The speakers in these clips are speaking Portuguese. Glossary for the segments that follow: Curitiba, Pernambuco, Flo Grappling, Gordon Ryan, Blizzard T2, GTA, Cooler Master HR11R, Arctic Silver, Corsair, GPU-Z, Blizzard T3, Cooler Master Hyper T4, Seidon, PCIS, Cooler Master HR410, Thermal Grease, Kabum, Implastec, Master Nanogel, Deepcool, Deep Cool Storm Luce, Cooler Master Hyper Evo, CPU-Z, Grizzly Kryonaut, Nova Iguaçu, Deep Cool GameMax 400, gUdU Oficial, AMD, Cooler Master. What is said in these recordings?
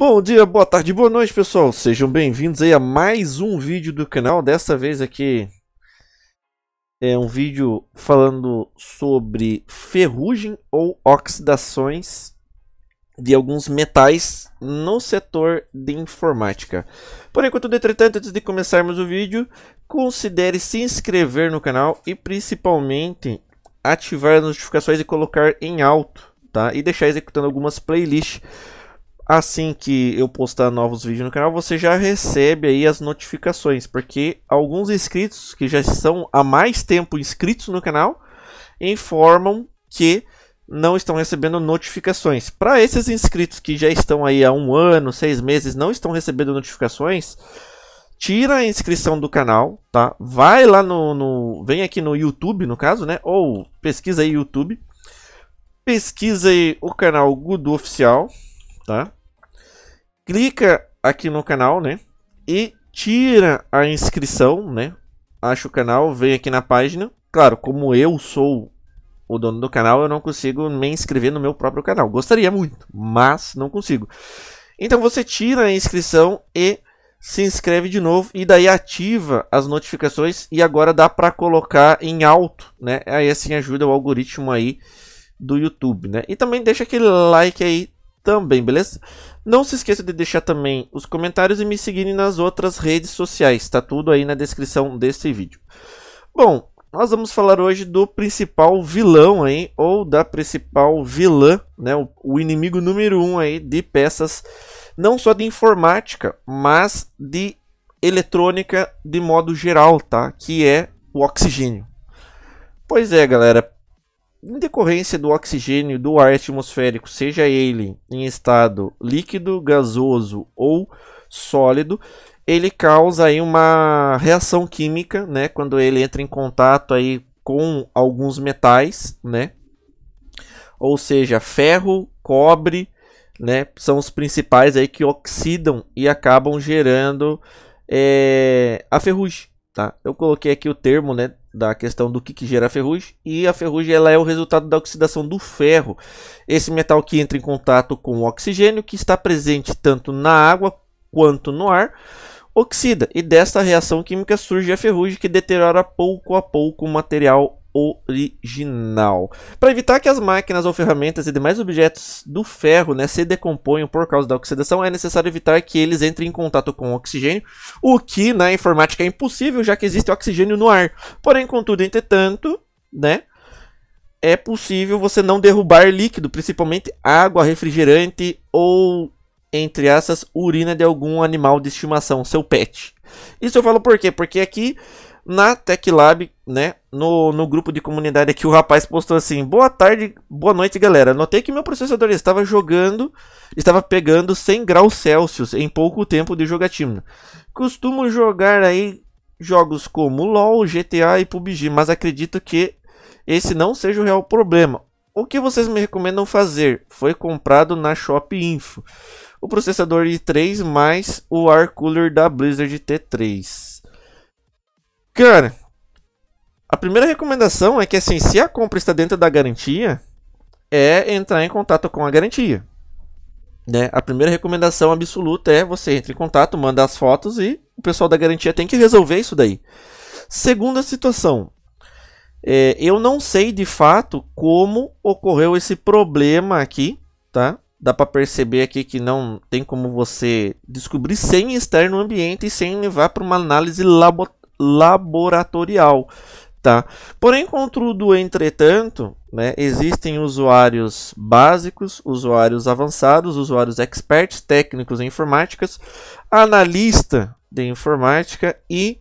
Bom dia, boa tarde, boa noite, pessoal. Sejam bem-vindos aí a mais um vídeo do canal. Dessa vez aqui é um vídeo falando sobre ferrugem ou oxidações de alguns metais no setor de informática. Por enquanto, entretanto, antes de começarmos o vídeo, considere se inscrever no canal e principalmente ativar as notificações e colocar em alto, tá? E deixar executando algumas playlists. Assim que eu postar novos vídeos no canal, você já recebe aí as notificações, porque alguns inscritos que já são há mais tempo inscritos no canal informam que não estão recebendo notificações. Para esses inscritos que já estão aí há um ano, 6 meses, não estão recebendo notificações, tira a inscrição do canal, tá? Vai lá vem aqui no YouTube, no caso, né? Ou pesquisa aí YouTube, pesquisa aí o canal gUdU Oficial, tá? Clica aqui no canal, né, e tira a inscrição, né, acha o canal, vem aqui na página. Claro, como eu sou o dono do canal, eu não consigo me inscrever no meu próprio canal. Gostaria muito, mas não consigo. Então você tira a inscrição e se inscreve de novo, e daí ativa as notificações, e agora dá para colocar em alto, né, aí assim ajuda o algoritmo aí do YouTube, né. E também deixa aquele like aí também, beleza? Não se esqueça de deixar também os comentários e me seguirem nas outras redes sociais. Tá tudo aí na descrição desse vídeo. Bom, nós vamos falar hoje do principal vilão aí, ou da principal vilã, né? O inimigo número 1 aí de peças, não só de informática, mas de eletrônica de modo geral, tá? Que é o oxigênio. Pois é, galera. Em decorrência do oxigênio do ar atmosférico, seja ele em estado líquido, gasoso ou sólido, ele causa aí uma reação química, né, quando ele entra em contato aí com alguns metais, né? Ou seja, ferro, cobre, né, são os principais aí que oxidam e acabam gerando a ferrugem, tá? Eu coloquei aqui o termo, né, da questão do que gera a ferrugem, e a ferrugem ela é o resultado da oxidação do ferro, esse metal que entra em contato com o oxigênio, que está presente tanto na água quanto no ar, oxida, e dessa reação química surge a ferrugem, que deteriora pouco a pouco o material original. Para evitar que as máquinas ou ferramentas e demais objetos do ferro, né, se decomponham por causa da oxidação, é necessário evitar que eles entrem em contato com o oxigênio, o que na informática é impossível, já que existe oxigênio no ar. Porém, contudo, entretanto, né, é possível você não derrubar líquido, principalmente água, refrigerante ou, entre aspas, urina de algum animal de estimação, seu pet. Isso eu falo por quê? Porque aqui na TechLab, né, no grupo de comunidade aqui, o rapaz postou assim: boa tarde, boa noite, galera. Notei que meu processador estava pegando 100 graus Celsius em pouco tempo de jogatina. Costumo jogar aí jogos como LoL, GTA e PUBG, mas acredito que esse não seja o real problema. O que vocês me recomendam fazer? Foi comprado na Shop Info. O processador i3 mais o Air Cooler da Blizzard T3. Cara, a primeira recomendação é que, assim, se a compra está dentro da garantia, é entrar em contato com a garantia, né? A primeira recomendação absoluta é você entrar em contato, manda as fotos e o pessoal da garantia tem que resolver isso daí. Segunda situação, eu não sei de fato como ocorreu esse problema aqui, tá? Dá para perceber aqui que não tem como você descobrir sem estar no ambiente e sem levar para uma análise laboratorial, tá? Porém, contudo, entretanto, né, existem usuários básicos, usuários avançados, usuários experts, técnicos em informáticas, analista de informática e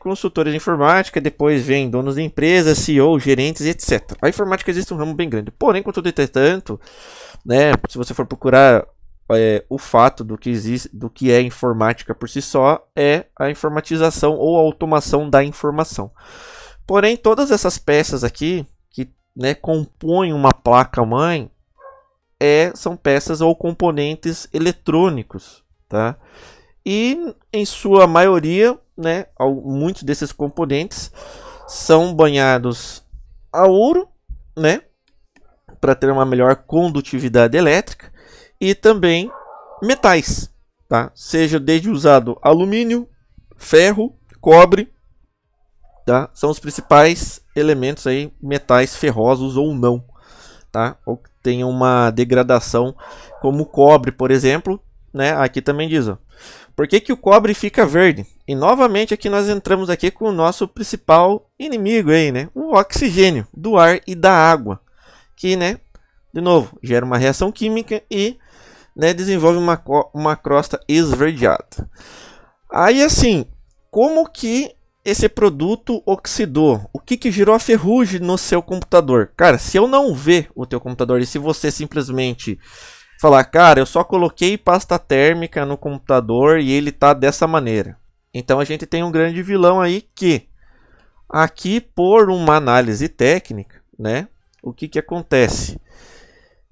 consultores de informática. Depois vem donos de empresas, CEO, gerentes, etc. A informática existe um ramo bem grande. Porém, contudo, entretanto, né, se você for procurar o fato do que existe, do que é informática por si só, é a informatização ou a automação da informação. Porém, todas essas peças aqui que, né, compõem uma placa-mãe são peças ou componentes eletrônicos, tá? E em sua maioria, né, muitos desses componentes são banhados a ouro, né, para ter uma melhor condutividade elétrica. E também metais, tá? Seja desde usado alumínio, ferro, cobre, tá? São os principais elementos aí, metais ferrosos ou não, tá? Ou que tenha uma degradação, como o cobre, por exemplo, né? Aqui também diz, ó. Por que que o cobre fica verde? E novamente aqui nós entramos aqui com o nosso principal inimigo aí, né? O oxigênio do ar e da água, que, né, de novo, gera uma reação química e, né, desenvolve uma crosta esverdeada. Aí assim, como que esse produto oxidou? O que que gerou a ferrugem no seu computador? Cara, se eu não ver o teu computador e se você simplesmente falar, cara, eu só coloquei pasta térmica no computador e ele tá dessa maneira. Então a gente tem um grande vilão aí que, aqui por uma análise técnica, né? O que que acontece?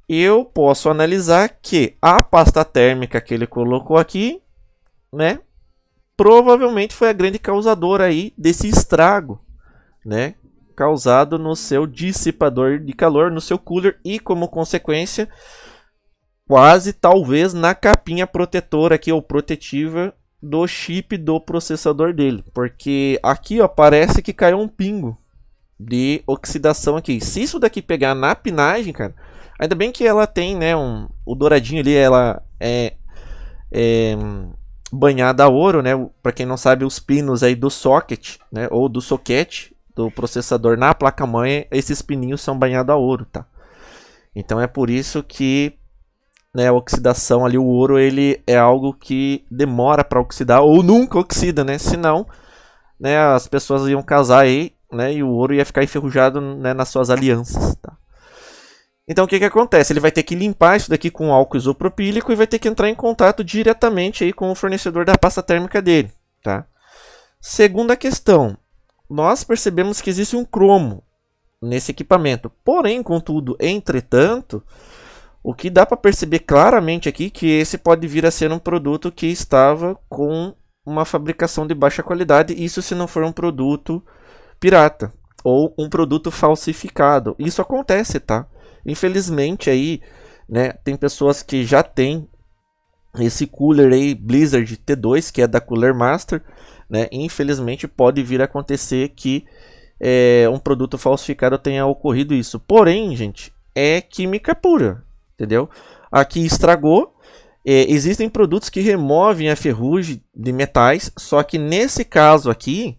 Eu posso analisar que a pasta térmica que ele colocou aqui, né? Provavelmente foi a grande causadora aí desse estrago, né? Causado no seu dissipador de calor, no seu cooler e como consequência, quase talvez na capinha protetora aqui ou protetiva do chip do processador dele, porque aqui, ó, parece que caiu um pingo de oxidação aqui. Se isso daqui pegar na pinagem, cara, ainda bem que ela tem, né, o douradinho ali, ela é banhada a ouro, né? Para quem não sabe, os pinos aí do socket, né, ou do soquete do processador na placa mãe, esses pininhos são banhados a ouro, tá? Então é por isso que, né, a oxidação ali, o ouro, ele é algo que demora para oxidar ou nunca oxida, né? Senão, né, as pessoas iam casar aí, né, e o ouro ia ficar enferrujado, né, nas suas alianças, tá? Então o que que acontece? Ele vai ter que limpar isso daqui com álcool isopropílico e vai ter que entrar em contato diretamente aí com o fornecedor da pasta térmica dele, tá? Segunda questão, nós percebemos que existe um cromo nesse equipamento. Porém, contudo, entretanto, o que dá para perceber claramente aqui que esse pode vir a ser um produto que estava com uma fabricação de baixa qualidade, isso se não for um produto pirata ou um produto falsificado. Isso acontece, tá? Infelizmente aí, né, tem pessoas que já tem esse cooler aí Blizzard T2, que é da Cooler Master, né? Infelizmente pode vir a acontecer que um produto falsificado tenha ocorrido isso. Porém, gente, é química pura. Entendeu? Aqui estragou. Existem produtos que removem a ferrugem de metais, só que nesse caso aqui,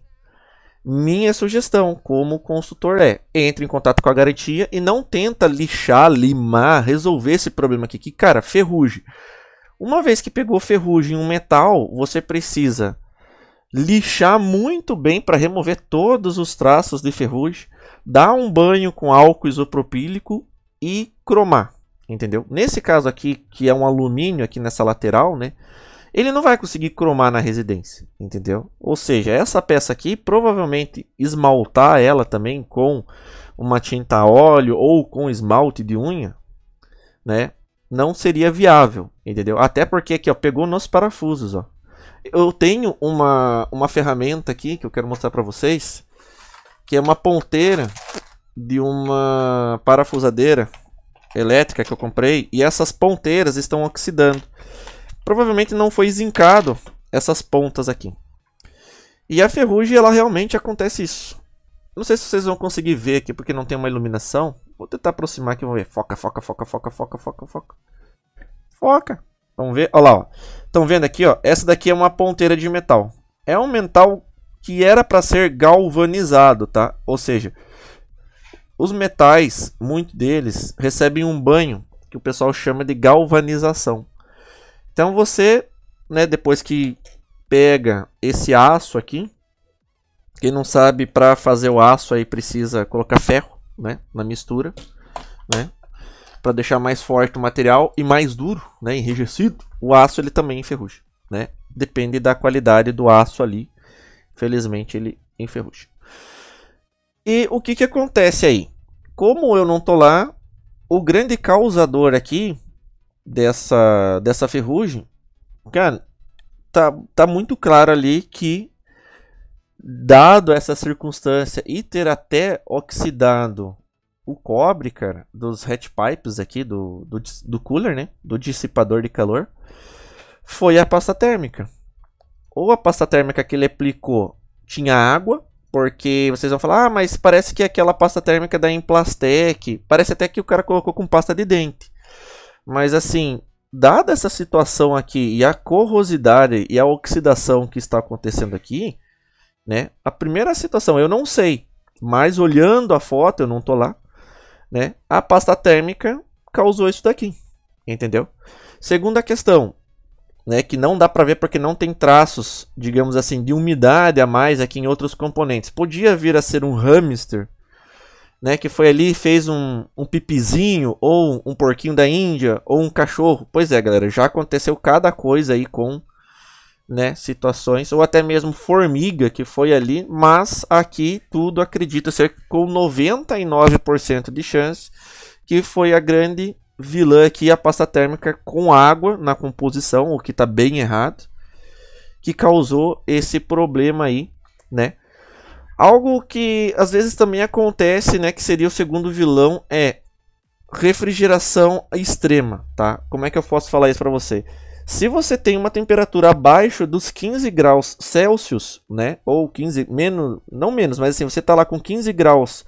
minha sugestão como consultor é: entre em contato com a garantia e não tenta lixar, limar, resolver esse problema aqui. Que, cara, ferrugem. Uma vez que pegou ferrugem em um metal, você precisa lixar muito bem para remover todos os traços de ferrugem, dar um banho com álcool isopropílico e cromar. Entendeu? Nesse caso aqui, que é um alumínio aqui nessa lateral, né? Ele não vai conseguir cromar na residência, entendeu? Ou seja, essa peça aqui, provavelmente esmaltar ela também com uma tinta a óleo ou com esmalte de unha, né? Não seria viável, entendeu? Até porque aqui, ó, pegou nos parafusos, ó. Eu tenho uma ferramenta aqui que eu quero mostrar para vocês, que é uma ponteira de uma parafusadeira elétrica que eu comprei, e essas ponteiras estão oxidando. Provavelmente não foi zincado essas pontas aqui. E a ferrugem, ela realmente acontece isso. Não sei se vocês vão conseguir ver aqui, porque não tem uma iluminação. Vou tentar aproximar aqui, vamos ver. Foca, foca, foca, foca, foca, foca, foca. Foca. Vamos ver, olha lá, ó. Estão vendo aqui, ó, essa daqui é uma ponteira de metal. É um metal que era para ser galvanizado, tá? Ou seja, os metais, muitos deles, recebem um banho que o pessoal chama de galvanização. Então você, né, depois que pega esse aço aqui, quem não sabe, para fazer o aço aí precisa colocar ferro, né, na mistura, né, para deixar mais forte o material e mais duro, né, enrijecido. O aço, ele também enferruja, né? Depende da qualidade do aço ali. Infelizmente ele enferruja. E o que que acontece aí? Como eu não tô lá, o grande causador aqui dessa ferrugem, cara, tá muito claro ali que, dado essa circunstância e ter até oxidado o cobre, cara, dos heat pipes aqui do cooler, né, do dissipador de calor, foi a pasta térmica. Ou a pasta térmica que ele aplicou tinha água, porque vocês vão falar, ah, mas parece que é aquela pasta térmica da Implastec, parece até que o cara colocou com pasta de dente. Mas assim, dada essa situação aqui e a corrosidade e a oxidação que está acontecendo aqui, né, a primeira situação, eu não sei, mas olhando a foto, eu não tô lá, né, a pasta térmica causou isso daqui, entendeu? Segunda questão, né, que não dá para ver porque não tem traços, digamos assim, de umidade a mais aqui em outros componentes. Podia vir a ser um hamster, né, que foi ali e fez um pipizinho, ou um porquinho da Índia, ou um cachorro. Pois é, galera, já aconteceu cada coisa aí com, né, situações, ou até mesmo formiga que foi ali, mas aqui tudo acredita ser com 99% de chance que foi a grande vilã aqui, a pasta térmica com água na composição, o que está bem errado, que causou esse problema aí, né? Algo que às vezes também acontece, né, que seria o segundo vilão, é refrigeração extrema, tá? Como é que eu posso falar isso para você? Se você tem uma temperatura abaixo dos 15 graus Celsius, né, ou 15, menos, não menos, mas assim, você tá lá com 15 graus,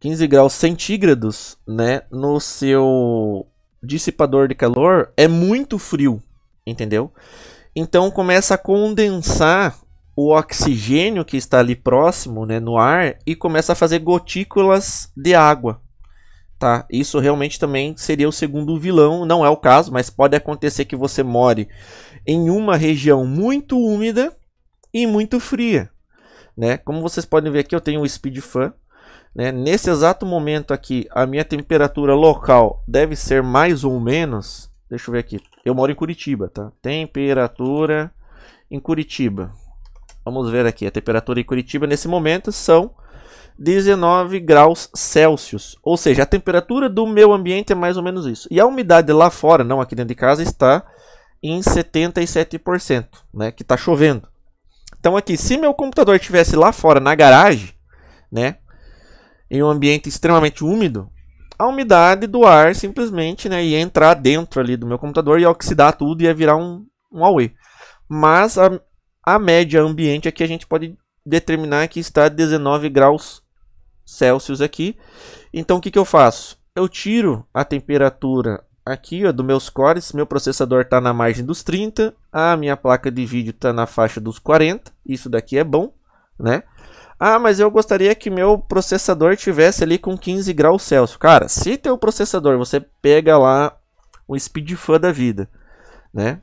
15 graus centígrados, né, no seu dissipador de calor, é muito frio, entendeu? Então começa a condensar o oxigênio que está ali próximo, né, no ar, e começa a fazer gotículas de água, tá? Isso realmente também seria o segundo vilão, não é o caso, mas pode acontecer que você more em uma região muito úmida e muito fria, né? Como vocês podem ver aqui, eu tenho o SpeedFan, né? Nesse exato momento aqui, a minha temperatura local deve ser mais ou menos, deixa eu ver aqui, eu moro em Curitiba, tá? Temperatura em Curitiba, vamos ver aqui, a temperatura em Curitiba nesse momento são 19 graus Celsius, ou seja, a temperatura do meu ambiente é mais ou menos isso. E a umidade lá fora, não aqui dentro de casa, está em 77%, né? Que está chovendo. Então aqui, se meu computador estivesse lá fora na garagem, né, em um ambiente extremamente úmido, a umidade do ar simplesmente, né, ia entrar dentro ali do meu computador, ia oxidar tudo e ia virar um auê. Mas a média ambiente aqui a gente pode determinar que está 19 graus Celsius aqui. Então o que eu faço? Eu tiro a temperatura aqui, ó, dos meus cores. Meu processador está na margem dos 30, a minha placa de vídeo está na faixa dos 40. Isso daqui é bom, né? Ah, mas eu gostaria que meu processador tivesse ali com 15 graus Celsius. Cara, se teu processador, você pega lá o SpeedFan da vida, né?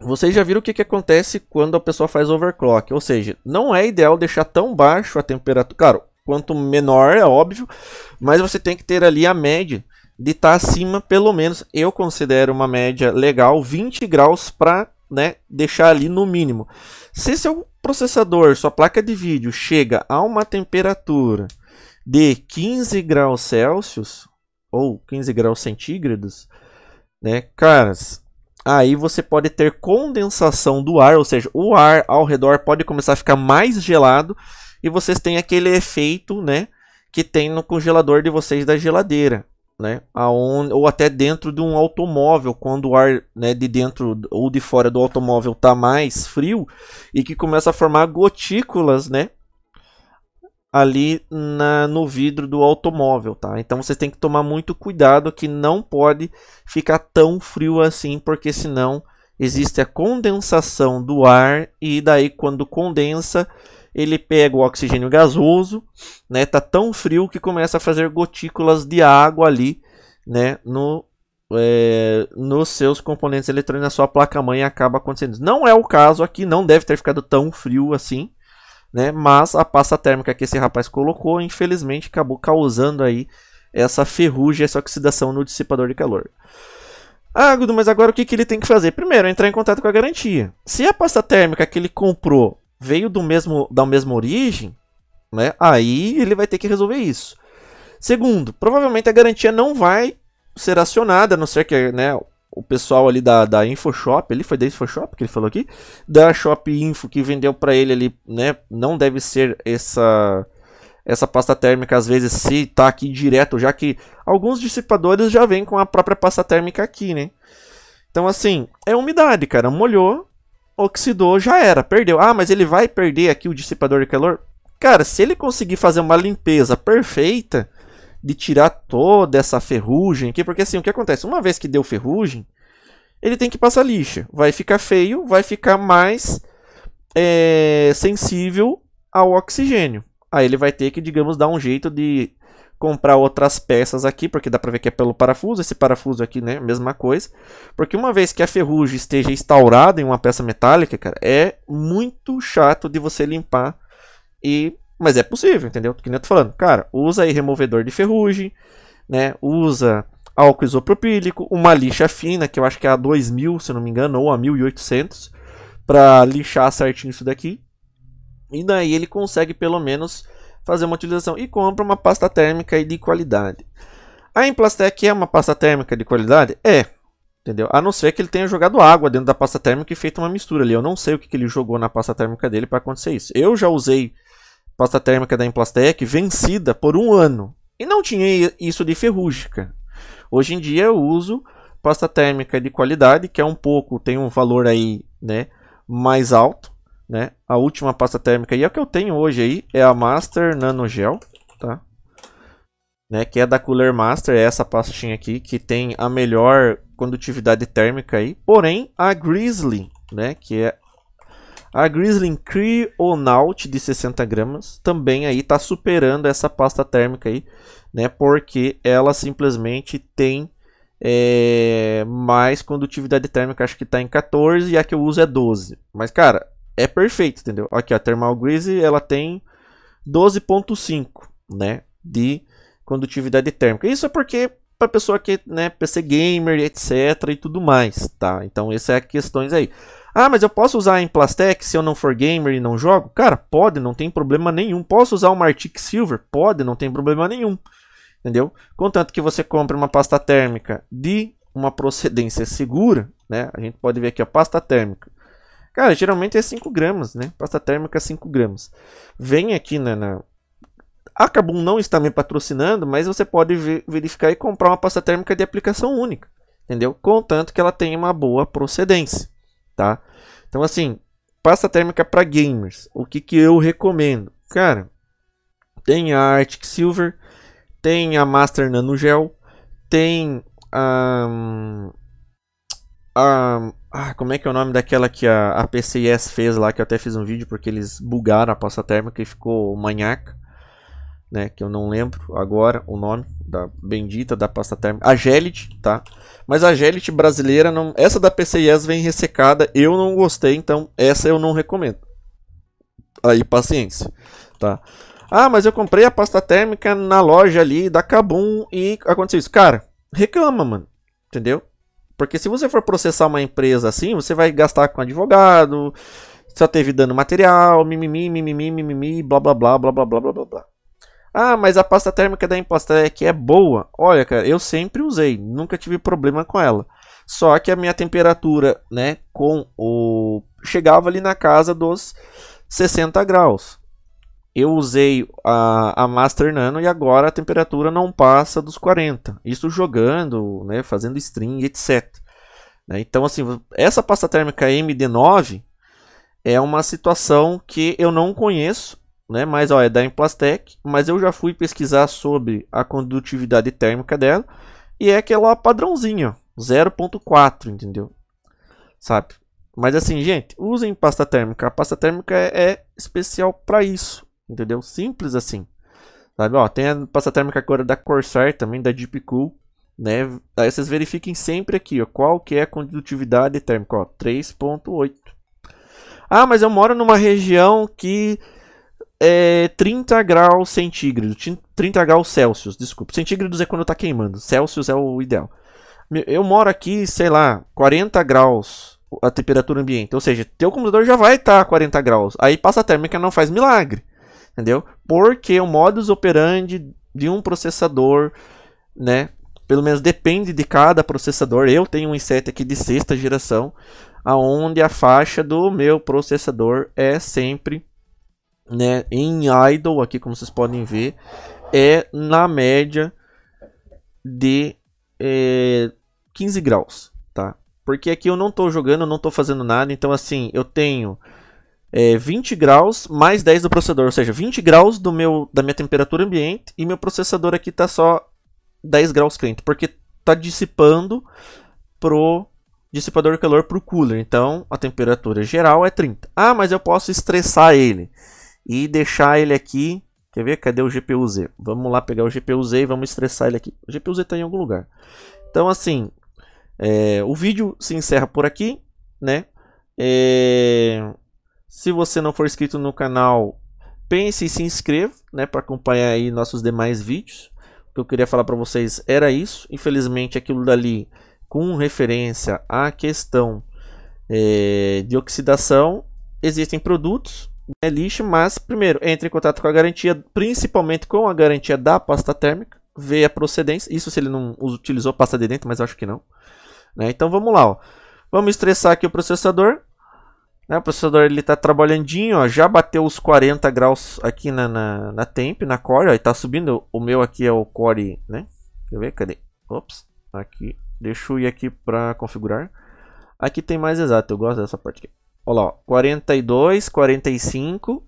Vocês já viram o que acontece quando a pessoa faz overclock. Ou seja, não é ideal deixar tão baixo a temperatura. Claro, quanto menor é óbvio, mas você tem que ter ali a média de estar acima, pelo menos, eu considero uma média legal, 20 graus para, né, deixar ali no mínimo. Se seu processador, sua placa de vídeo chega a uma temperatura de 15 graus Celsius ou 15 graus centígrados, né, caras, aí você pode ter condensação do ar, ou seja, o ar ao redor pode começar a ficar mais gelado e vocês têm aquele efeito, né, que tem no congelador de vocês da geladeira, né, ou até dentro de um automóvel, quando o ar, né, de dentro ou de fora do automóvel está mais frio e que começa a formar gotículas, né, ali no vidro do automóvel, tá? Então vocês têm que tomar muito cuidado, que não pode ficar tão frio assim, porque senão existe a condensação do ar e daí quando condensa ele pega o oxigênio gasoso, né? Tá tão frio que começa a fazer gotículas de água ali, né? Nos seus componentes eletrônicos, na sua placa-mãe, acaba acontecendo. Não é o caso aqui, não deve ter ficado tão frio assim, né? Mas a pasta térmica que esse rapaz colocou, infelizmente, acabou causando aí essa ferrugem, essa oxidação no dissipador de calor. Ah, Gudu, mas agora o que ele tem que fazer? Primeiro, entrar em contato com a garantia. Se a pasta térmica que ele comprou veio da mesma origem, né, aí ele vai ter que resolver isso. Segundo, provavelmente a garantia não vai ser acionada, a não ser que, né, o pessoal ali da InfoShop, ele foi da InfoShop que ele falou aqui, da Shop Info que vendeu para ele ali, né, não deve ser essa essa pasta térmica, às vezes, se tá aqui direto, já que alguns dissipadores já vêm com a própria pasta térmica aqui, né? Então, assim, é umidade, cara. Molhou, oxidou, já era, perdeu. Ah, mas ele vai perder aqui o dissipador de calor? Cara, se ele conseguir fazer uma limpeza perfeita de tirar toda essa ferrugem aqui, porque assim, o que acontece? Uma vez que deu ferrugem, ele tem que passar lixa. Vai ficar feio, vai ficar mais sensível ao oxigênio. Aí ele vai ter que, digamos, dar um jeito de comprar outras peças aqui, porque dá pra ver que é pelo parafuso, esse parafuso aqui, né, mesma coisa. Porque uma vez que a ferrugem esteja instaurada em uma peça metálica, cara, é muito chato de você limpar, mas é possível, entendeu? Que nem eu tô falando, cara, usa aí removedor de ferrugem, né, usa álcool isopropílico, uma lixa fina, que eu acho que é a 2000, se não me engano, ou a 1800, pra lixar certinho isso daqui. E daí ele consegue pelo menos fazer uma utilização e compra uma pasta térmica de qualidade. A Implastec é uma pasta térmica de qualidade? É, entendeu? A não ser que ele tenha jogado água dentro da pasta térmica e feito uma mistura ali. Eu não sei o que ele jogou na pasta térmica dele para acontecer isso. Eu já usei pasta térmica da Implastec vencida por um ano e não tinha isso de ferrugem. Hoje em dia eu uso pasta térmica de qualidade, que é um pouco, tem um valor aí, né, mais alto. Né? A última pasta térmica e a que eu tenho hoje aí é a Master Nanogel, tá? Né? Que é da Cooler Master, é essa pastinha aqui que tem a melhor condutividade térmica aí. Porém, a Grizzly, né? Que é a Grizzly Kryonaut de 60 gramas, também aí tá superando essa pasta térmica aí, né? Porque ela simplesmente tem mais condutividade térmica, acho que tá em 14 e a que eu uso é 12. Mas cara, é perfeito, entendeu? Aqui a Thermal Grease, ela tem 12.5, né, de condutividade térmica. Isso é porque para pessoa que, né, PC gamer, etc e tudo mais, tá? Então essa é a questões aí. Ah, mas eu posso usar a Implastec se eu não for gamer e não jogo? Cara, pode, não tem problema nenhum. Posso usar uma Arctic Silver? Pode, não tem problema nenhum. Entendeu? Contanto que você compre uma pasta térmica de uma procedência segura, né? A gente pode ver aqui a pasta térmica. Cara, geralmente é 5 gramas, né? Pasta térmica 5 gramas. Vem aqui na... A Kabum não está me patrocinando, mas você pode verificar e comprar uma pasta térmica de aplicação única. Entendeu? Contanto que ela tenha uma boa procedência, tá? Então, assim, pasta térmica para gamers. O que eu recomendo? Cara, tem a Arctic Silver, tem a Master Nanogel, tem a como é que é o nome daquela que a PCIS fez lá, que eu até fiz um vídeo porque eles bugaram a pasta térmica e ficou manhaca, né, que eu não lembro agora o nome da bendita da pasta térmica, a Gelid, tá? Mas a Gelid brasileira, não, essa da PCIS vem ressecada, eu não gostei, então essa eu não recomendo. Aí paciência, tá? Ah, mas eu comprei a pasta térmica na loja ali da Kabum e aconteceu isso. Cara, reclama, mano, entendeu? Porque se você for processar uma empresa assim, você vai gastar com advogado, só teve dano material, mimimi, mimimi, mimimi, blá, blá, blá, blá, blá, blá, blá, blá. Ah, mas a pasta térmica da Implastec é boa. Olha, cara, eu sempre usei, nunca tive problema com ela. Só que a minha temperatura, né, chegava ali na casa dos 60 graus. Eu usei a Master Nano e agora a temperatura não passa dos 40. Isso jogando, né, fazendo stream, etc. Né? Então, assim, essa pasta térmica MD9 é uma situação que eu não conheço, né, mas ó, é da Implastec. Mas eu já fui pesquisar sobre a condutividade térmica dela e é aquela padrãozinha, 0.4, entendeu? Sabe? Mas assim, gente, usem pasta térmica. A pasta térmica é especial para isso. Entendeu? Simples assim. Sabe? Ó, tem a pasta térmica agora da Corsair, também da Deepcool, né? Aí vocês verifiquem sempre aqui, ó, qual que é a condutividade térmica, ó, 3.8. Ah, mas eu moro numa região que é 30 graus centígrados, 30 graus Celsius, desculpa. Centígrados é quando tá queimando, Celsius é o ideal. Eu moro aqui, sei lá, 40 graus a temperatura ambiente, ou seja, teu computador já vai estar a 40 graus. Aí pasta térmica não faz milagre. Entendeu? Porque o modus operandi de um processador, né? Pelo menos depende de cada processador. Eu tenho um i7 aqui de 6ª geração, aonde a faixa do meu processador é sempre né, em idle aqui, como vocês podem ver, é na média de 15 graus, tá? Porque aqui eu não tô jogando, eu não tô fazendo nada, então assim, eu tenho 20 graus mais 10 do processador, ou seja, 20 graus da minha temperatura ambiente, e meu processador aqui tá só 10 graus quente, porque tá dissipando pro dissipador de calor pro cooler, então a temperatura geral é 30. Ah, mas eu posso estressar ele e deixar ele aqui, quer ver? Cadê o GPU-Z? Vamos lá pegar o GPU-Z e vamos estressar ele aqui. O GPU-Z tá em algum lugar. Então assim, o vídeo se encerra por aqui, né? Se você não for inscrito no canal, pense e se inscreva, né, para acompanhar aí nossos demais vídeos. O que eu queria falar para vocês era isso. Infelizmente aquilo dali, com referência à questão de oxidação, existem produtos, né, lixo, mas primeiro entre em contato com a garantia, principalmente com a garantia da pasta térmica, ver a procedência, isso se ele não utilizou pasta de dentro, mas eu acho que não, né? Então vamos lá, ó. Vamos estressar aqui o processador. O processador ele tá trabalhandinho, ó, já bateu os 40 graus aqui na temp, na core, ó, e tá subindo. O meu aqui é o core, né? Deixa eu ver, cadê? Ops, aqui. Deixa eu ir aqui para configurar. Aqui tem mais exato, eu gosto dessa parte aqui. Olha lá, ó, 42, 45,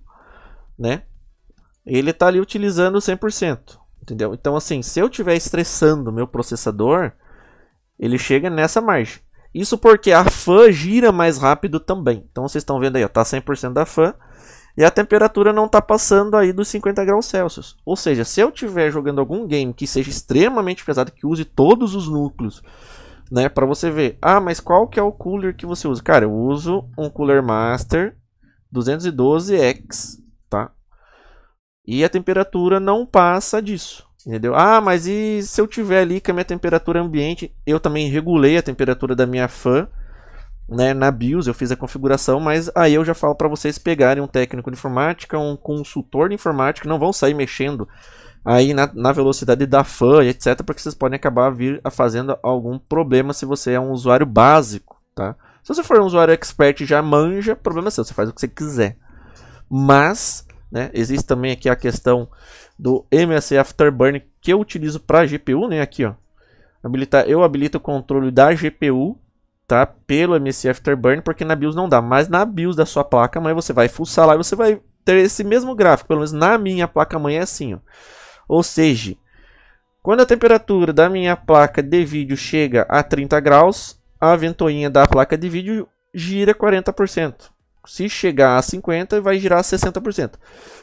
né? Ele tá ali utilizando 100%, entendeu? Então assim, se eu tiver estressando meu processador, ele chega nessa margem. Isso porque a fan gira mais rápido também. Então vocês estão vendo aí, ó, tá 100% da fan. E a temperatura não tá passando aí dos 50 graus Celsius. Ou seja, se eu tiver jogando algum game que seja extremamente pesado, que use todos os núcleos, né, para você ver. Ah, mas qual que é o cooler que você usa? Cara, eu uso um Cooler Master 212X, tá? E a temperatura não passa disso. Entendeu? Ah, mas e se eu tiver ali com a minha temperatura ambiente? Eu também regulei a temperatura da minha fan, né, na BIOS, eu fiz a configuração, mas aí eu já falo para vocês pegarem um técnico de informática, um consultor de informática, não vão sair mexendo aí na velocidade da fan, etc, porque vocês podem acabar fazendo algum problema se você é um usuário básico, tá? Se você for um usuário expert e já manja, problema seu, você faz o que você quiser. Mas, né, existe também aqui a questão do MSI Afterburner, que eu utilizo para GPU, né? Aqui, ó, eu habilito o controle da GPU, tá, pelo MSI Afterburner, porque na BIOS não dá, mas na BIOS da sua placa-mãe você vai fuçar lá e você vai ter esse mesmo gráfico, pelo menos na minha placa-mãe é assim, ó. Ou seja, quando a temperatura da minha placa de vídeo chega a 30 graus, a ventoinha da placa de vídeo gira 40%. Se chegar a 50, vai girar 60%.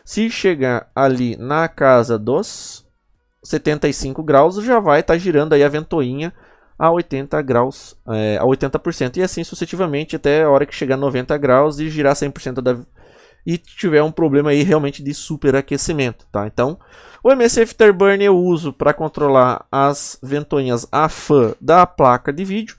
Se chegar ali na casa dos 75 graus, já vai estar girando aí a ventoinha a 80 graus, a 80%. E assim sucessivamente até a hora que chegar a 90 graus e girar 100% e tiver um problema aí realmente de superaquecimento, tá? Então, o MSI Afterburner eu uso para controlar as ventoinhas a fan da placa de vídeo.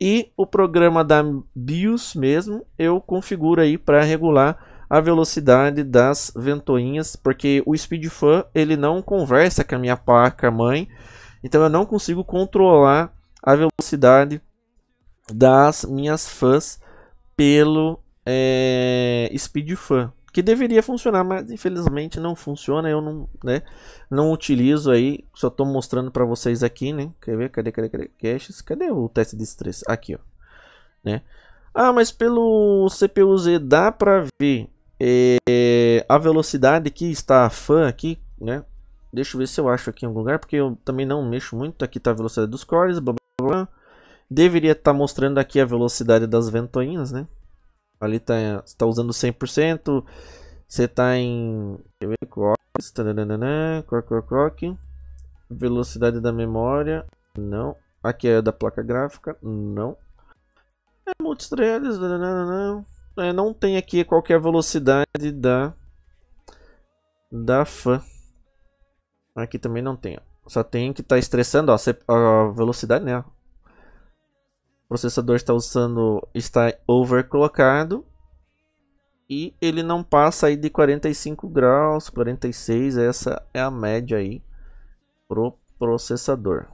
E o programa da BIOS mesmo, eu configuro aí para regular a velocidade das ventoinhas, porque o SpeedFan ele não conversa com a minha placa-mãe, então eu não consigo controlar a velocidade das minhas fans pelo SpeedFan, que deveria funcionar, mas infelizmente não funciona, eu não, né, não utilizo aí, só estou mostrando para vocês aqui, né? Quer ver? Cadê? Caches? Cadê o teste de estresse? Aqui, ó, né? Ah, mas pelo CPU-Z dá para ver a velocidade que está a fan aqui, né? Deixa eu ver se eu acho aqui em algum lugar, porque eu também não mexo muito. Aqui está a velocidade dos cores, blá, blá, blá. Deveria estar mostrando aqui a velocidade das ventoinhas, né? Ali tá usando 100%, você tá em velocidade da memória, não, aqui é da placa gráfica, não, é multithreads, não tem aqui qualquer velocidade da fan, aqui também não tem, ó. Só tem que tá estressando, ó, a velocidade, né? O processador está overclockado e ele não passa aí de 45 graus, 46, essa é a média aí pro processador.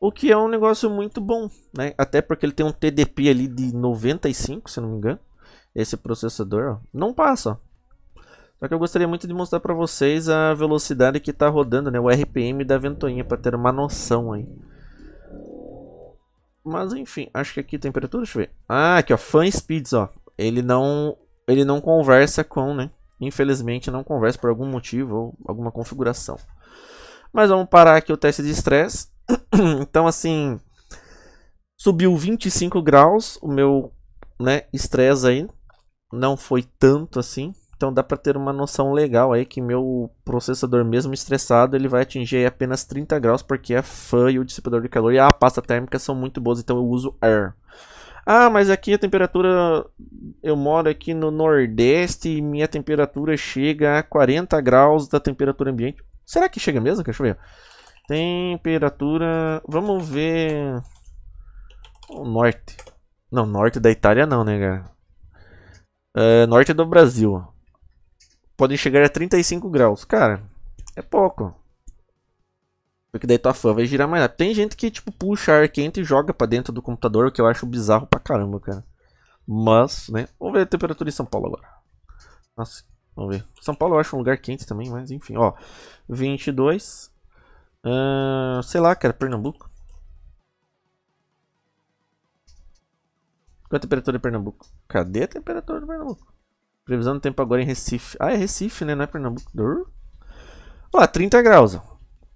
O que é um negócio muito bom, né? Até porque ele tem um TDP ali de 95, se não me engano. Esse processador, ó, não passa, ó. Só que eu gostaria muito de mostrar para vocês a velocidade que está rodando, né? O RPM da ventoinha, para ter uma noção aí. Mas enfim, acho que aqui temperatura, deixa eu ver. Ah, aqui ó, fan speeds, ó. Ele não conversa com, né? Infelizmente não conversa por algum motivo ou alguma configuração. Mas vamos parar aqui o teste de estresse. Então assim, subiu 25 graus o meu, né, estresse aí. Não foi tanto assim. Então dá para ter uma noção legal aí que meu processador mesmo estressado, ele vai atingir aí apenas 30 graus, porque a fan e o dissipador de calor e a pasta térmica são muito boas, então eu uso Air. Ah, mas aqui a temperatura, eu moro aqui no Nordeste e minha temperatura chega a 40 graus da temperatura ambiente. Será que chega mesmo? Deixa eu ver. Temperatura, vamos ver o norte. Não, norte da Itália não, né, cara? Norte do Brasil. Podem chegar a 35 graus. Cara, é pouco. Porque daí tua fã vai girar mais rápido. Tem gente que tipo puxa ar quente e joga pra dentro do computador, o que eu acho bizarro pra caramba, cara. Mas, né, vamos ver a temperatura em São Paulo agora. Nossa, vamos ver. São Paulo eu acho um lugar quente também, mas enfim, ó. 22. Sei lá, cara, Pernambuco. Qual é a temperatura de Pernambuco? Cadê a temperatura de Pernambuco? Previsão do tempo agora em Recife. Ah, é Recife, né? Não é Pernambuco. Ó, 30 graus.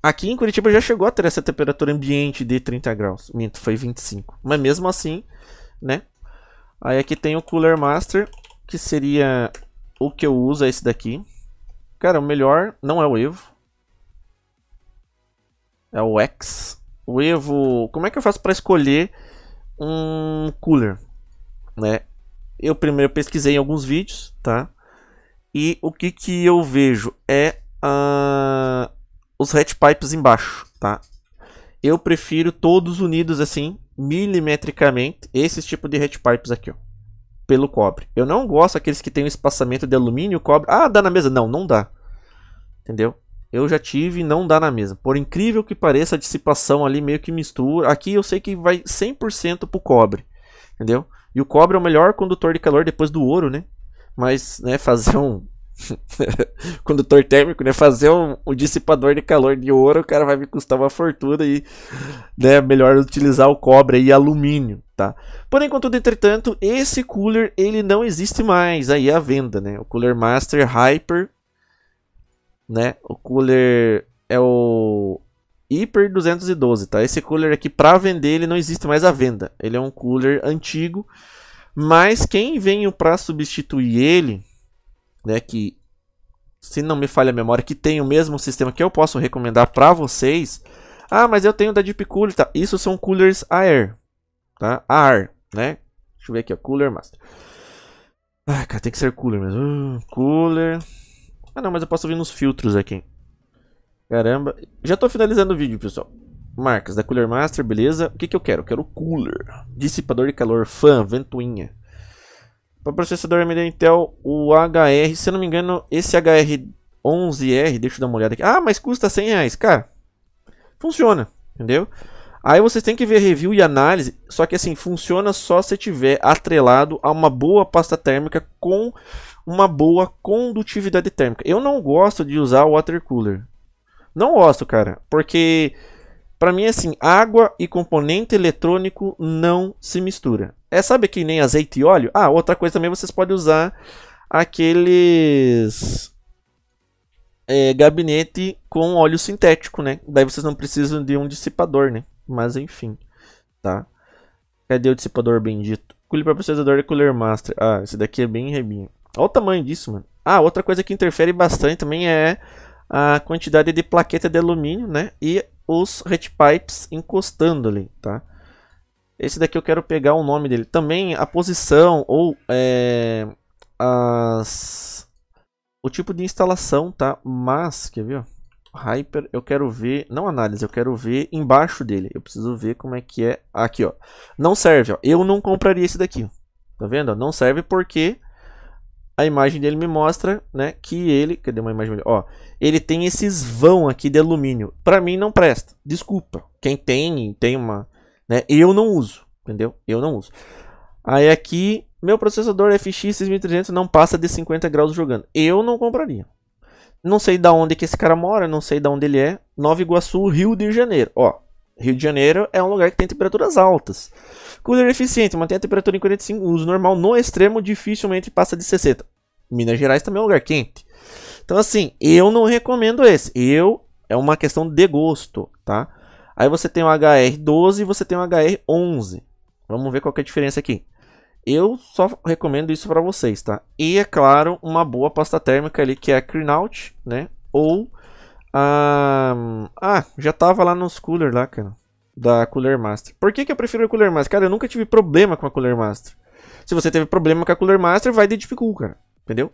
Aqui em Curitiba já chegou a ter essa temperatura ambiente de 30 graus. Minto, foi 25. Mas mesmo assim, né? Aí aqui tem o Cooler Master, que seria o que eu uso, é esse daqui. Cara, o melhor não é o Evo. É o X. O Evo... Como é que eu faço para escolher um cooler, né? Eu primeiro pesquisei em alguns vídeos, tá? E o que que eu vejo é os heat pipes embaixo, tá? Eu prefiro todos unidos assim, milimetricamente, esse tipo de heat pipes aqui, ó, pelo cobre. Eu não gosto aqueles que tem um espaçamento de alumínio, cobre. Ah, dá na mesa? Não, não dá. Entendeu? Eu já tive e não dá na mesa. Por incrível que pareça, a dissipação ali meio que mistura. Aqui eu sei que vai 100% pro cobre, entendeu? E o cobre é o melhor condutor de calor depois do ouro, né? Mas, né, fazer um condutor térmico, né? Fazer um dissipador de calor de ouro, o cara vai me custar uma fortuna e, né, melhor utilizar o cobre e alumínio, tá? Porém, contudo, entretanto, esse cooler, ele não existe mais aí à venda, né? O Cooler Master Hyper, né? O cooler é o Hyper 212, tá? Esse cooler aqui, para vender, ele não existe mais à venda. Ele é um cooler antigo, mas quem veio para substituir ele, né, que, se não me falha a memória, que tem o mesmo sistema que eu posso recomendar para vocês. Ah, mas eu tenho da Deepcool, tá? Isso são coolers AR, tá? AR, né? Deixa eu ver aqui, ó, Cooler Master. Ah, cara, tem que ser cooler mesmo. Cooler... Ah, não, mas eu posso vir nos filtros aqui. Caramba, já tô finalizando o vídeo, pessoal. Marcas da Cooler Master, beleza? O que que eu quero? Eu quero cooler, dissipador de calor, fan, ventoinha. Para processador AMD Intel, o HR, se eu não me engano, esse HR11R, deixa eu dar uma olhada aqui. Ah, mas custa 100 reais, cara. Funciona, entendeu? Aí vocês têm que ver review e análise, só que assim, funciona só se tiver atrelado a uma boa pasta térmica com uma boa condutividade térmica. Eu não gosto de usar water cooler. Não gosto, cara, porque pra mim, assim, água e componente eletrônico não se mistura. É, sabe, que nem azeite e óleo? Ah, outra coisa também, vocês podem usar aqueles gabinete com óleo sintético, né? Daí vocês não precisam de um dissipador, né? Mas enfim, tá? Cadê o dissipador bendito? Cooler para processador e Cooler Master. Ah, esse daqui é bem rebinho. Olha o tamanho disso, mano. Ah, outra coisa que interfere bastante também é a quantidade de plaqueta de alumínio, né? E os heat pipes encostando ali, tá? Esse daqui eu quero pegar o nome dele. Também a posição ou o tipo de instalação, tá? Mas, quer ver? Hyper, eu quero ver... Não análise, eu quero ver embaixo dele. Eu preciso ver como é que é. Aqui, ó. Não serve, ó. Eu não compraria esse daqui. Tá vendo? Não serve porque... A imagem dele me mostra, né, que ele... Cadê uma imagem melhor? Ó, ele tem esses vão aqui de alumínio. Pra mim não presta. Desculpa. Quem tem uma... Né, eu não uso. Entendeu? Eu não uso. Aí aqui Meu processador FX 6300 não passa de 50 graus jogando. Eu não compraria. Não sei da onde que esse cara mora, não sei da onde ele é. Nova Iguaçu, Rio de Janeiro. Ó, Rio de Janeiro é um lugar que tem temperaturas altas. Cooler eficiente, mantém a temperatura em 45, uso normal no extremo, dificilmente passa de 60. Minas Gerais também é um lugar quente. Então assim, eu não recomendo esse. É uma questão de gosto, tá? Aí você tem o HR12 e você tem o HR11. Vamos ver qual que é a diferença aqui. Eu só recomendo isso para vocês, tá? E é claro, uma boa pasta térmica ali, que é a Kryonaut, né? Ou a... Ah, já tava lá nos cooler lá, cara, da Cooler Master. Por que que eu prefiro a Cooler Master? Cara, eu nunca tive problema com a Cooler Master. Se você teve problema com a Cooler Master, vai de Deep Cool, cara. Entendeu?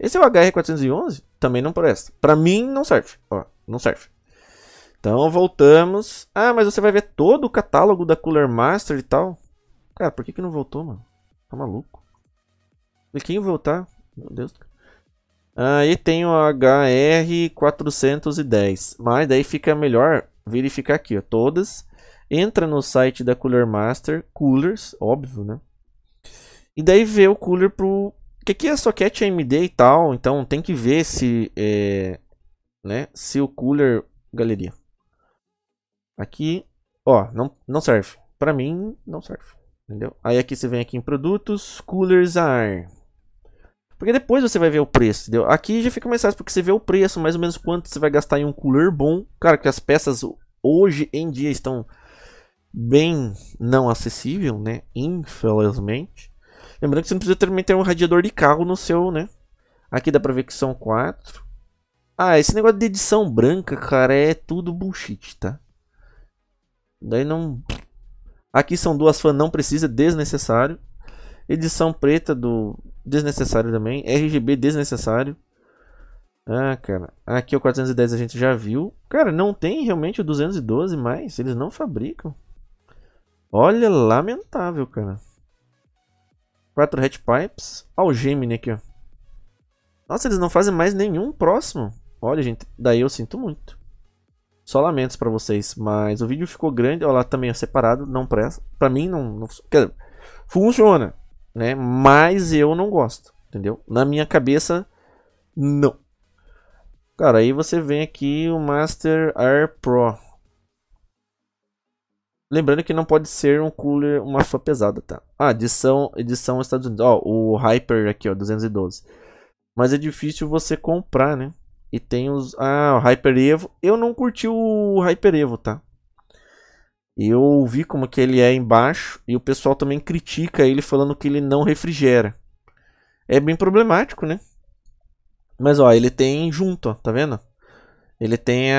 Esse é o HR411, também não presta. Pra mim, não serve. Ó, não serve. Então, voltamos. Ah, mas você vai ver todo o catálogo da Cooler Master e tal. Cara, por que que não voltou, mano? Tá maluco? Cliquei em voltar. Meu Deus. Aí tem o HR410. Mas daí fica melhor verificar aqui, ó. Todas. Entra no site da Cooler Master. Coolers, óbvio, né? E daí vê o cooler pro... Porque aqui é socket AMD e tal. Então tem que ver se... né? Se o cooler... Galeria. Aqui, ó, não serve. Pra mim, não serve. Entendeu? Aí aqui você vem aqui em produtos, coolers a ar. Porque depois você vai ver o preço, entendeu? Aqui já fica mais fácil, porque você vê o preço, mais ou menos quanto você vai gastar em um cooler bom. Cara, que as peças hoje em dia estão bem não acessível, né? Infelizmente. Lembrando que você não precisa também ter um radiador de carro no seu, né? Aqui dá pra ver que são 4. Ah, esse negócio de edição branca, cara, é tudo bullshit, tá? Daí não... Aqui são duas fãs, não precisa, desnecessário. Edição preta do... Desnecessário também. RGB desnecessário. Ah, cara. Aqui o 410 a gente já viu. Cara, não tem realmente o 212 mais. Eles não fabricam. Olha, lamentável, cara. 4 hatch pipes. Ó o Gemini aqui, ó. Nossa, eles não fazem mais nenhum próximo. Olha, gente. Daí eu sinto muito. Só lamentos pra vocês, mas o vídeo ficou grande. Olha lá também, separado, não presta. Pra mim, não quer dizer, funciona, né? Mas eu não gosto, entendeu? Na minha cabeça, não. Cara, aí você vem aqui o Master Air Pro. Lembrando que não pode ser um cooler, uma fã pesada, tá? Ah, edição Estados Unidos. Ó, o Hyper aqui, ó, 212. Mas é difícil você comprar, né? E tem os... Ah, o Hyper Evo. Eu não curti o Hyper Evo, tá? Eu vi como que ele é embaixo. E o pessoal também critica ele falando que ele não refrigera. É bem problemático, né? Mas, ó, ele tem junto, ó. Tá vendo? Ele tem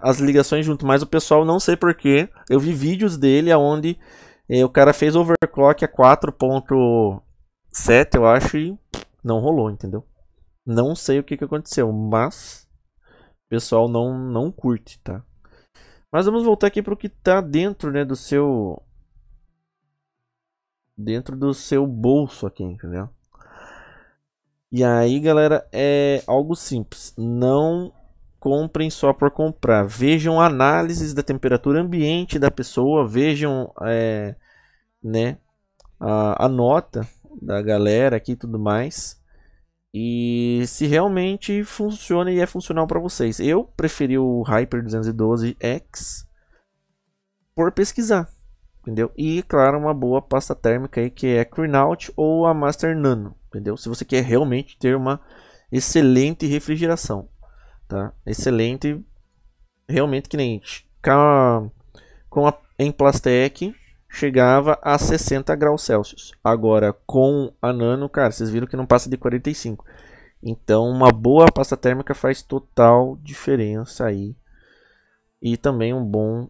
as ligações junto. Mas o pessoal, não sei porquê. Eu vi vídeos dele onde o cara fez overclock a 4.7, eu acho. E não rolou, entendeu? Não sei o que aconteceu, mas o pessoal não curte, tá? Mas vamos voltar aqui para o que tá dentro, né, do seu... Dentro do seu bolso aqui, entendeu? E aí, galera, é algo simples. Não comprem só por comprar. Vejam análises da temperatura ambiente da pessoa. Vejam, né, a nota da galera aqui e tudo mais. E se realmente funciona e é funcional para vocês. Eu preferi o Hyper 212X por pesquisar, entendeu? E, claro, uma boa pasta térmica aí, que é a Kryonaut ou a Master Nano, entendeu? Se você quer realmente ter uma excelente refrigeração, tá? Excelente, realmente, que nem com a Implastec chegava a 60 graus Celsius. Agora, com a Nano, cara, vocês viram que não passa de 45. Então, uma boa pasta térmica faz total diferença aí. E também um bom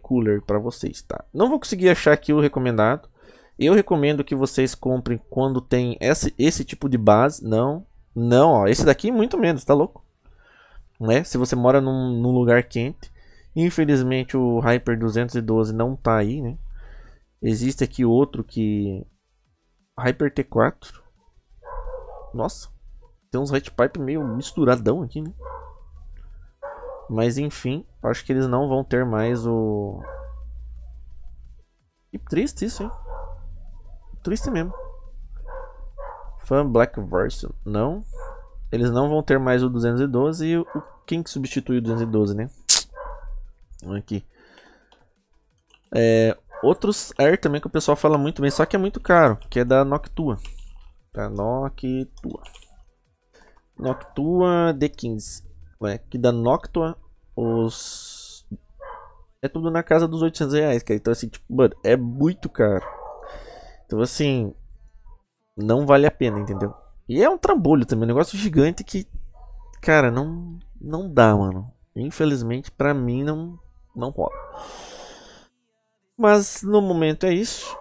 cooler para vocês, tá? Não vou conseguir achar aqui o recomendado. Eu recomendo que vocês comprem quando tem esse tipo de base. Não, ó, esse daqui muito menos, tá louco? Né? Se você mora num lugar quente. Infelizmente o Hyper 212 não tá aí, né? Existe aqui outro que... Hyper T4. Nossa, tem uns hot pipe meio misturadão aqui, né? Mas enfim, acho que eles não vão ter mais o... Que triste isso, hein? Triste mesmo. Fan Black Version, não. Eles não vão ter mais o 212 e o quem que substitui o 212, né? Aqui. Outros Air também que o pessoal fala muito bem, só que é muito caro, que é da Noctua. Tá, Noctua D15. Que da Noctua, os... é tudo na casa dos R$800, cara. Então assim, tipo, mano, é muito caro. Então assim, não vale a pena, entendeu? E é um trambolho também, um negócio gigante que, cara, não dá, mano. Infelizmente, pra mim, não rola. Mas, no momento, é isso.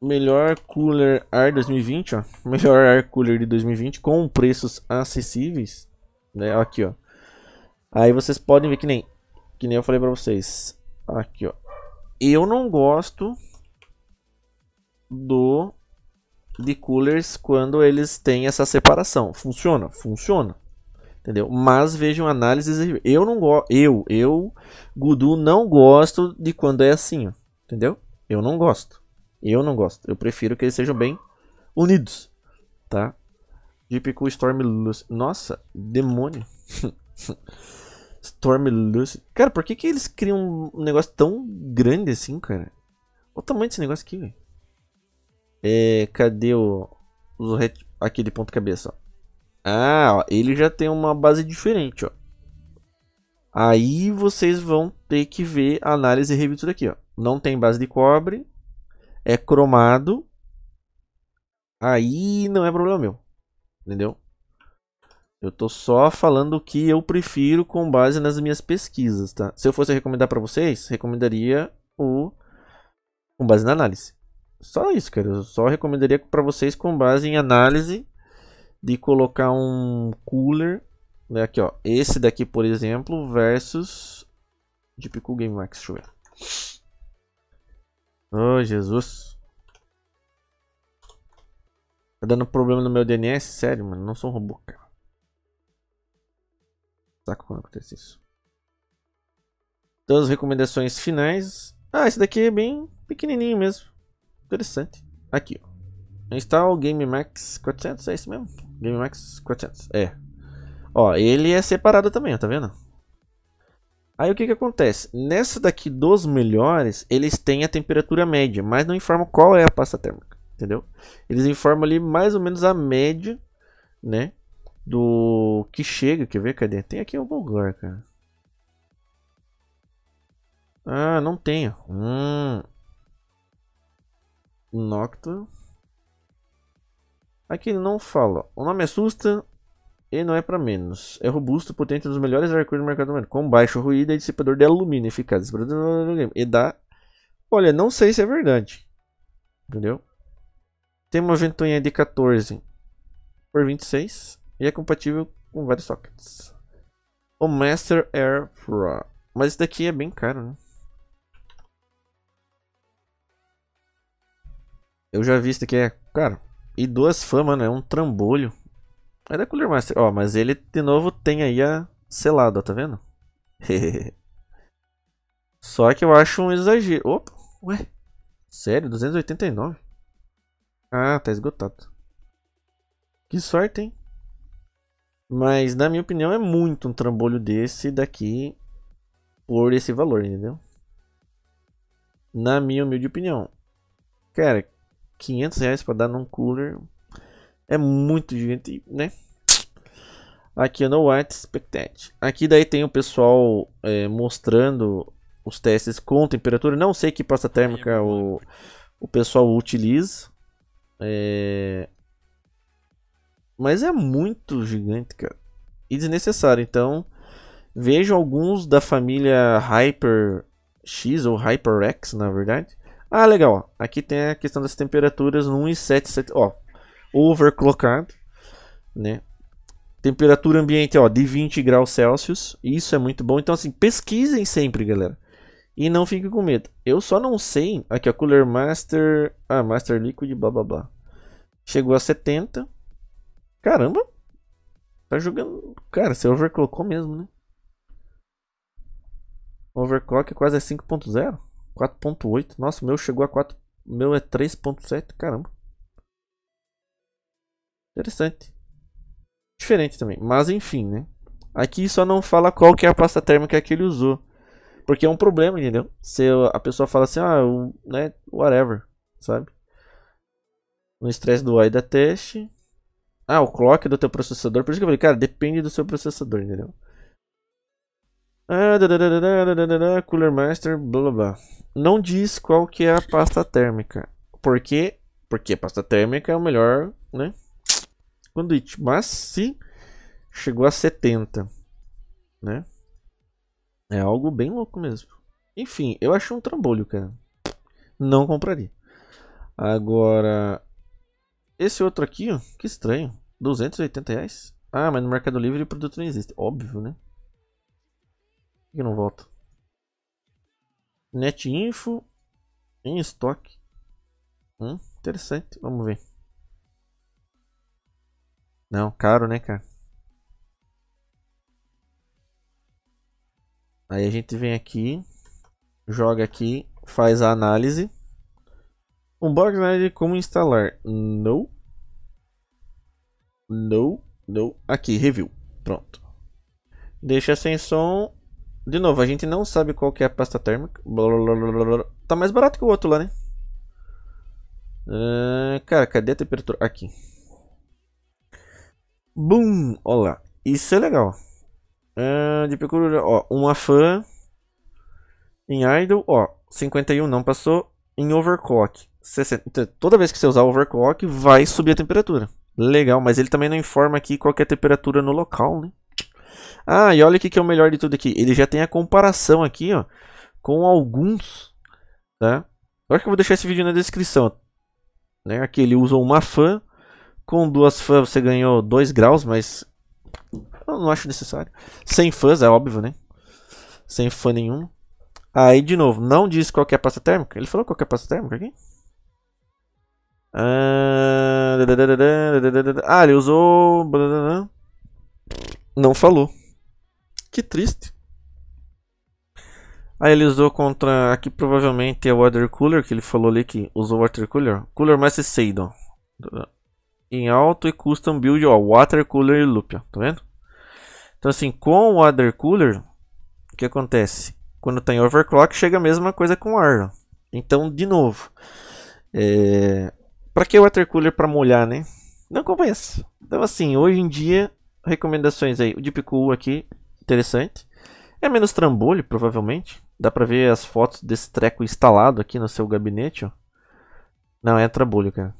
Melhor Cooler Air 2020, ó. Melhor Air Cooler de 2020 com preços acessíveis, né? Aqui, ó. Aí vocês podem ver que nem eu falei pra vocês. Aqui, ó. Eu não gosto de coolers quando eles têm essa separação. Funciona? Funciona. Entendeu? Mas vejam análises. Eu não gosto. Eu, gUdU, não gosto de quando é assim, ó. Entendeu? Eu não gosto. Eu prefiro que eles sejam bem unidos, tá? Deep Cool Storm Luce. Nossa, demônio. Storm Luce. Cara, por que eles criam um negócio tão grande assim, cara? Olha o tamanho desse negócio aqui, velho. Cadê o... aqui de ponta cabeça, ó. Ah, ó, ele já tem uma base diferente, ó. Aí vocês vão ter que ver a análise e review tudo aqui, ó. Não tem base de cobre. É cromado. Aí não é problema meu. Entendeu? Eu tô só falando o que eu prefiro com base nas minhas pesquisas, tá? Se eu fosse recomendar pra vocês, recomendaria o... com base na análise. Só isso, cara. Eu só recomendaria pra vocês com base em análise de colocar um cooler, né? Aqui, ó. Esse daqui, por exemplo, versus Deep Cool GameMax. Deixa eu ver. Oh, Jesus. Tá dando problema no meu DNS? Sério, mano. Não sou um robô, cara. Saca quando acontece isso. Então, as recomendações finais. Ah, esse daqui é bem pequenininho mesmo. Interessante. Aqui, ó. Install GameMax 400. É isso mesmo? GameMax 400. É. Ó, ele é separado também, ó. Tá vendo? Aí o que acontece? Nessa daqui dos melhores, eles têm a temperatura média, mas não informam qual é a pasta térmica, entendeu? Eles informam ali mais ou menos a média, né? Do que chega, quer ver? Cadê? Tem aqui algum lugar, cara. Ah, não tenho. Noctua. Aqui ele não fala. O nome assusta. E não é para menos. É robusto, potente, um dos melhores aircooler do mercado humano. Com baixo ruído e dissipador de alumínio eficaz. E dá... Olha, não sei se é verdade. Entendeu? Tem uma ventoinha de 14x26. E é compatível com vários sockets. O Master Air Pro. Mas esse daqui é bem caro, né? Eu já vi esse daqui, é caro. E duas fãs, mano. É um trambolho. É da Cooler Master, ó, mas ele de novo tem aí a selada, ó, tá vendo? Só que eu acho um exagero. Opa, ué, sério, 289? Ah, tá esgotado. Que sorte, hein? Mas na minha opinião é muito um trambolho desse daqui por esse valor, entendeu? Na minha humilde opinião. Cara, R$500 pra dar num cooler... É muito gigante, né? Aqui eu não what expected. Aqui daí tem o pessoal mostrando os testes com temperatura. Não sei que pasta térmica o pessoal utiliza. Mas é muito gigante, cara. E desnecessário. Então, vejo alguns da família Hyper X ou Hyper X, na verdade. Ah, legal. Ó. Aqui tem a questão das temperaturas 1,77. Ó. Overclockado, né? Temperatura ambiente, ó, de 20 graus Celsius. Isso é muito bom. Então assim, pesquisem sempre, galera. E não fiquem com medo. Eu só não sei. Aqui, ó, Cooler Master, Master Liquid, blá blá blá. Chegou a 70. Caramba. Tá jogando. Cara, você overclockou mesmo, né? Overclock quase é 5.0, 4.8. Nossa, o meu chegou a 4. O meu é 3.7, caramba. Interessante. Diferente também, mas enfim, né? Aqui só não fala qual que é a pasta térmica que ele usou, porque é um problema, entendeu? Se a pessoa fala assim, ah, né, whatever, sabe? No stress do AIDA teste. Ah, o clock do teu processador. Por isso que eu falei, cara, depende do seu processador, entendeu? Ah, Cooler Master, blá blá. Não diz qual que é a pasta térmica. Por quê? Porque a pasta térmica é o melhor, né? Conduit. Mas se chegou a 70, né? É algo bem louco mesmo. Enfim, eu acho um trambolho, cara. Não compraria. Agora, esse outro aqui, ó, que estranho. R$280. Ah, mas no Mercado Livre o produto não existe. Óbvio, né? Que não volta. Net Info em estoque. Interessante, vamos ver. Não, caro, né, cara? Aí a gente vem aqui, joga aqui, faz a análise. Unboxing de como instalar. Não. Não, não. Aqui, review. Pronto. Deixa sem som. De novo, a gente não sabe qual que é a pasta térmica. Blablabla. Tá mais barato que o outro lá, né? Cara, cadê a temperatura? Aqui. Boom! Olha lá. Isso é legal. De procura, ó. Uma fan. Em idle, ó. 51 não passou. Em overclock. 60. Então, toda vez que você usar o overclock, vai subir a temperatura. Legal, mas ele também não informa aqui qual que é a temperatura no local, né? Ah, e olha o que é o melhor de tudo aqui. Ele já tem a comparação aqui, ó, com alguns, tá? Eu acho que eu vou deixar esse vídeo na descrição, né? Aqui ele usa uma fan. Com duas fans você ganhou 2 graus, mas eu não acho necessário. Sem fans, é óbvio, né? Sem fan nenhum. Aí, de novo, não diz qual que é a pasta térmica. Ele falou qual que é a pasta térmica aqui? Ah, ele usou... Não falou. Que triste. Aí ele usou contra... Aqui provavelmente é o water cooler, que ele falou ali que usou o water cooler. Cooler Master Seidon. Em alto e custom build, ó. Water cooler e loop, ó. Tá vendo? Então assim, com o water cooler, o que acontece? Quando tá em overclock, chega a mesma coisa com ar, ó. Então, de novo. Pra que o water cooler pra molhar, né? Não compensa. Então assim, hoje em dia... Recomendações aí, o Deepcool aqui, interessante, é menos trambolho, provavelmente, dá pra ver as fotos desse treco instalado aqui no seu gabinete, ó. Não, é trambolho, cara.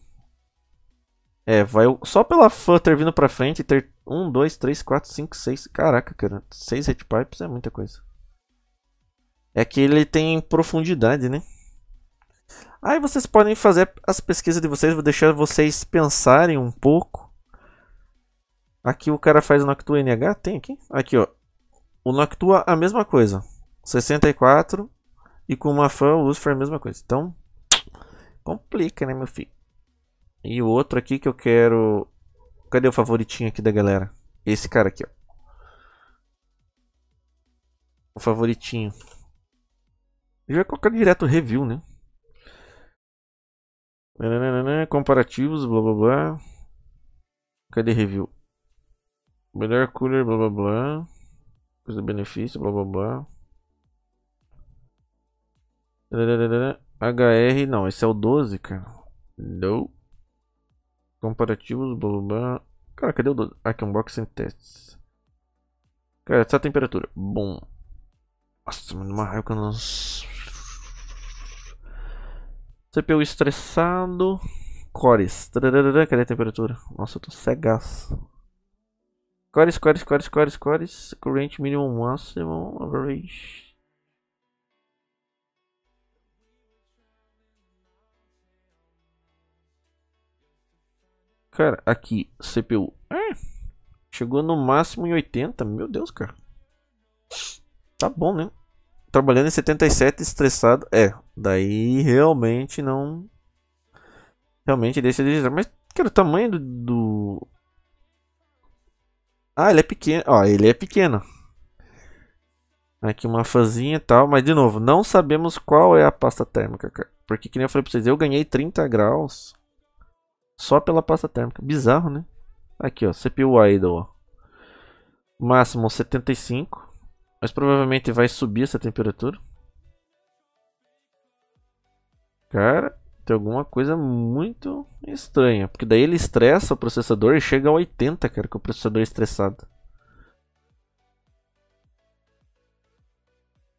É, vai só pela fã ter vindo pra frente, ter 1, 2, 3, 4, 5, 6, caraca, cara, 6 heat pipes é muita coisa. É que ele tem profundidade, né? Aí vocês podem fazer as pesquisas de vocês, vou deixar vocês pensarem um pouco. Aqui o cara faz o Noctua NH, tem aqui? Aqui, ó. O Noctua, a mesma coisa. 64. E com uma fan, o uso foi a mesma coisa. Então, complica, né, meu filho? E o outro aqui que eu quero... Cadê o favoritinho aqui da galera? Esse cara aqui, ó. O favoritinho. Eu já colocar direto o review, né? Comparativos, blá, blá, blá. Cadê review? Melhor cooler, blá blá blá. Coisa benefício, blá blá blá. HR, não, esse é o 12, cara. Não. Comparativos, blá blá blá. Cara, cadê o 12? Aqui, unboxing tests. Cara, essa temperatura. Bom. Nossa, mano, uma raiva quando... CPU estressado. Cores. Cadê a temperatura? Nossa, eu tô cegaço. Cores. Current minimum, máximo, average. Cara, aqui, CPU. Chegou no máximo em 80. Meu Deus, cara. Tá bom, né? Trabalhando em 77, estressado. É, daí realmente não... Realmente deixa de dizer. Mas, cara, o tamanho do... Ah, ele é pequeno. Ó, ele é pequeno. Aqui uma fanzinha e tal. Mas, de novo, não sabemos qual é a pasta térmica, cara. Porque, que nem eu falei pra vocês, eu ganhei 30 graus só pela pasta térmica. Bizarro, né? Aqui, ó, CPU idle, ó, máximo 75, mas provavelmente vai subir essa temperatura. Cara, tem alguma coisa muito estranha, porque daí ele estressa o processador e chega a 80, cara, com o processador estressado.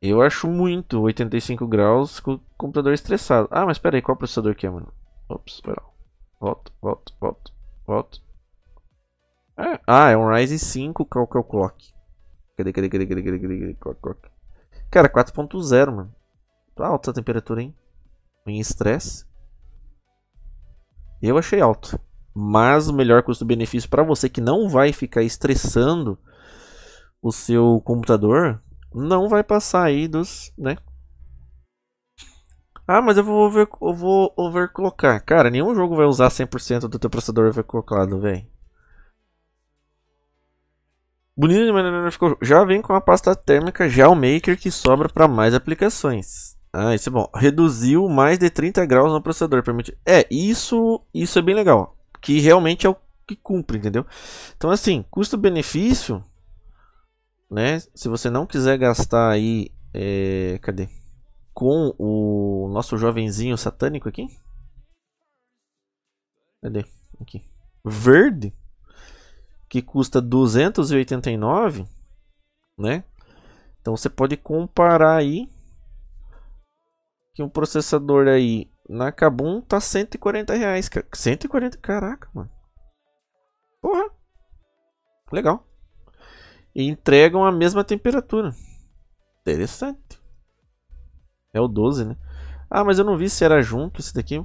Eu acho muito 85 graus com o computador estressado. Ah, mas pera aí, qual processador que é, mano? Ops, pera. Volto. Ah, é um Ryzen 5 Calcal Clock. Cadê? Clock. Cara, 4.0, mano. Tá alta a temperatura, hein? Em estresse. Eu achei alto. Mas o melhor custo-benefício para você que não vai ficar estressando o seu computador... Não vai passar aí dos, né? Ah, mas eu vou overclockar. Cara, nenhum jogo vai usar 100% do teu processador overclockado, velho. Bonito de maneira ficou. Já vem com a pasta térmica GeoMaker que sobra para mais aplicações. Ah, isso é bom. Reduziu mais de 30 graus no processador. Permite... É, isso é bem legal. Que realmente é o que cumpre, entendeu? Então, assim, custo-benefício... Né? Se você não quiser gastar aí, cadê? Com o nosso jovenzinho satânico aqui. Cadê? Aqui. Verde. Que custa 289, né? Então você pode comparar aí. Que um processador aí na Kabum tá 140 reais, cara. 140, caraca, mano. Porra. Legal. E entregam a mesma temperatura. Interessante. É o 12, né? Ah, mas eu não vi se era junto esse daqui.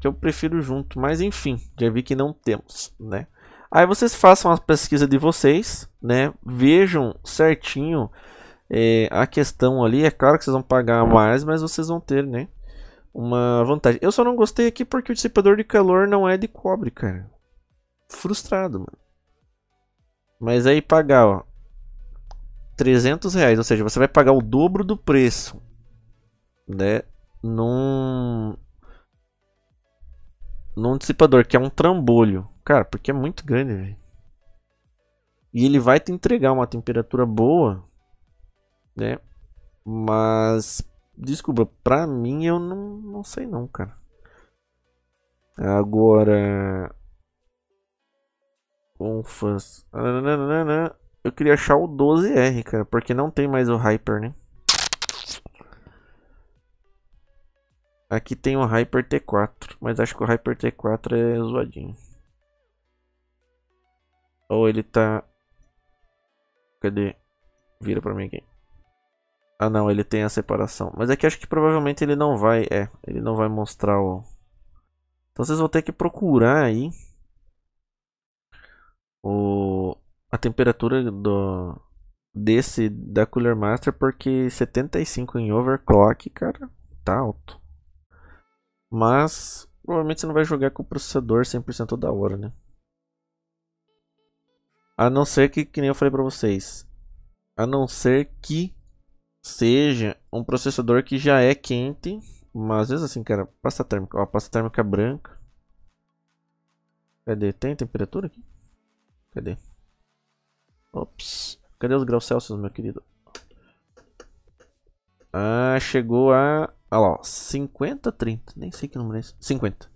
Que eu prefiro junto. Mas enfim, já vi que não temos, né? Aí vocês façam a pesquisa de vocês, né? Vejam certinho a questão ali. É claro que vocês vão pagar mais, mas vocês vão ter, né? Uma vantagem. Eu só não gostei aqui porque o dissipador de calor não é de cobre, cara. Frustrado, mano. Mas aí pagar, ó, 300 reais, ou seja, você vai pagar o dobro do preço, né, num dissipador, que é um trambolho, cara, porque é muito grande, velho. E ele vai te entregar uma temperatura boa, né, mas, desculpa, pra mim eu não sei não, cara. Agora... Confas. Eu queria achar o 12R, cara, porque não tem mais o Hyper, né? Aqui tem o Hyper T4, mas acho que o Hyper T4 é zoadinho. Ou ele tá... Cadê? Vira pra mim aqui. Ah não, ele tem a separação. Mas aqui acho que provavelmente ele não vai... É, ele não vai mostrar o... Então vocês vão ter que procurar aí... A temperatura da Cooler Master, porque 75 em overclock, cara, tá alto. Mas provavelmente você não vai jogar com o processador 100% toda hora, né? A não ser que nem eu falei pra vocês, a não ser que seja um processador que já é quente. Mas às vezes assim, cara, pasta térmica, ó, pasta térmica branca. Cadê? Tem temperatura aqui? Cadê? Ops. Cadê os graus Celsius, meu querido? Ah, chegou a... Olha lá, ó, 50, 30. Nem sei que número é esse. 50.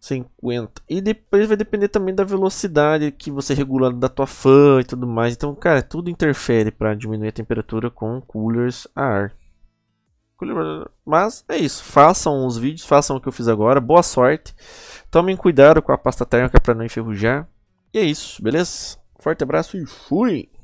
50. E depois vai depender também da velocidade que você regula da tua fan e tudo mais. Então, cara, tudo interfere para diminuir a temperatura com coolers a ar. Mas é isso, façam os vídeos, façam o que eu fiz agora, boa sorte. Tomem cuidado com a pasta térmica para não enferrujar. E é isso, beleza? Forte abraço e fui!